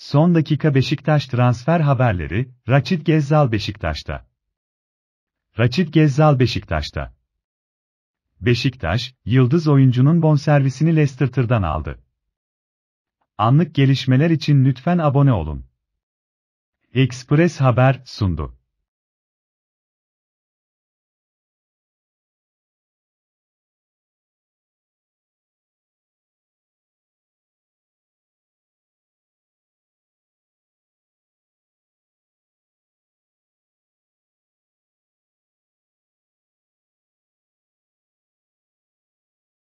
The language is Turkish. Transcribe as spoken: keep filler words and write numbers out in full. Son dakika Beşiktaş transfer haberleri, Rachid Ghezzal Beşiktaş'ta. Rachid Ghezzal Beşiktaş'ta. Beşiktaş, yıldız oyuncunun bonservisini Leicester'dan aldı. Anlık gelişmeler için lütfen abone olun. Ekspress Haber sundu.